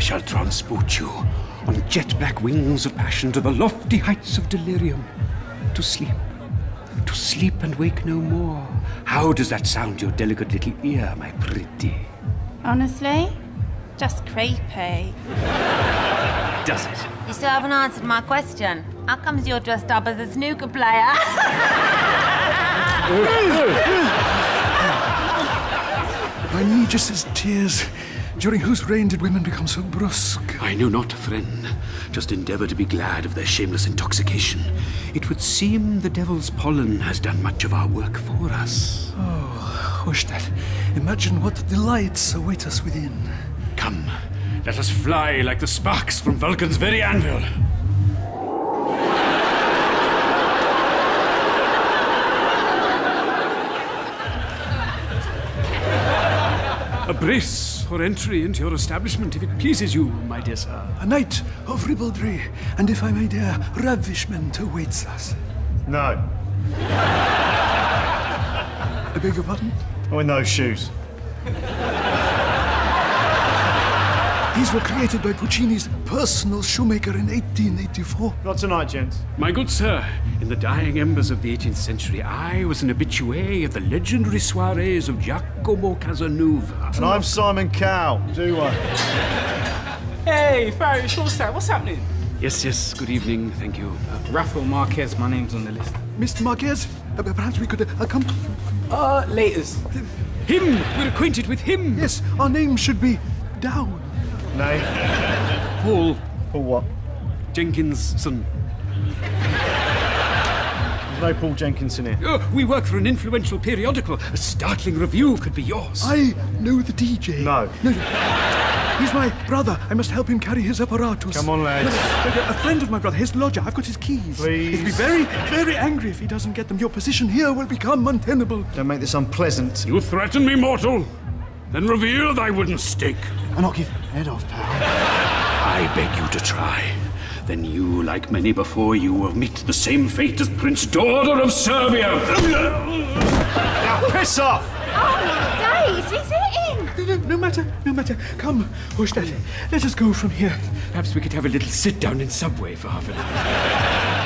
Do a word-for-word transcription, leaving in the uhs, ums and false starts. shall transport you on jet-black wings of passion to the lofty heights of delirium, to sleep, to sleep and wake no more. How does that sound your delicate little ear, my pretty? Honestly, just creepy. Does it? You still haven't answered my question. How comes you're dressed up as a snooker player? My mistress's tears. During whose reign did women become so brusque? I know not, friend. Just endeavour to be glad of their shameless intoxication. It would seem the devil's pollen has done much of our work for us. Oh, Horschtadt, imagine what delights await us within. Come, let us fly like the sparks from Vulcan's very anvil. A brace for entry into your establishment, if it pleases you, my dear sir. A night of ribaldry, and if I may dare, ravishment awaits us. No. I beg your pardon? Oh, in those shoes. These were created by Puccini's personal shoemaker in eighteen eighty-four. Not tonight, gents. My good sir, in the dying embers of the eighteenth century, I was an habitué of the legendary soirees of Giacomo Casanova. And I'm Simon Cow. Do one. Hey, Farish, what's that? What's happening? Yes, yes, good evening, thank you. Uh, Rafael Marquez, my name's on the list. Mister Marquez, uh, perhaps we could uh, come... Uh, laters. Him! We're acquainted with him! Yes, our name should be Down. Name? Paul. Paul what? Jenkinson. There's no Paul Jenkinson here. Oh, we work for an influential periodical. A startling review could be yours. I know the D J. No. No. He's my brother. I must help him carry his apparatus. Come on, lads. A friend of my brother, his lodger. I've got his keys. Please. He'll be very, very angry if he doesn't get them. Your position here will become untenable. Don't make this unpleasant. You threaten me, mortal. Then reveal thy wooden stake. And I'll give head off, pal. I beg you to try. Then you, like many before you, will meet the same fate as Prince Dordor of Serbia. Now piss off! Oh, my days, he's hitting! No, no, no matter, no matter. Come, Horschtadt, let us go from here. Perhaps we could have a little sit-down in Subway for half an hour.